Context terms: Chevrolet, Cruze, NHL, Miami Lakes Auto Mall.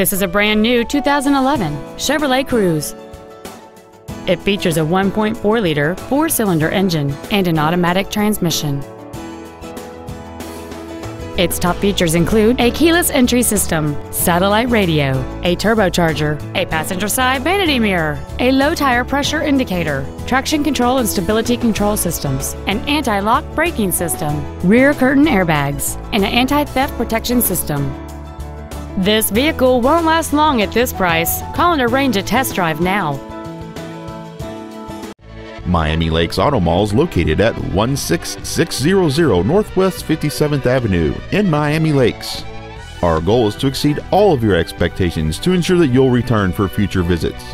This is a brand new 2011 Chevrolet Cruze. It features a 1.4-liter four-cylinder engine and an automatic transmission. Its top features include a keyless entry system, satellite radio, a turbocharger, a passenger side vanity mirror, a low tire pressure indicator, traction control and stability control systems, an anti-lock braking system, rear curtain airbags, and an anti-theft protection system. This vehicle won't last long at this price. Call and arrange a test drive now. Miami Lakes Auto Mall is located at 16600 Northwest 57th Avenue in Miami Lakes. Our goal is to exceed all of your expectations to ensure that you'll return for future visits.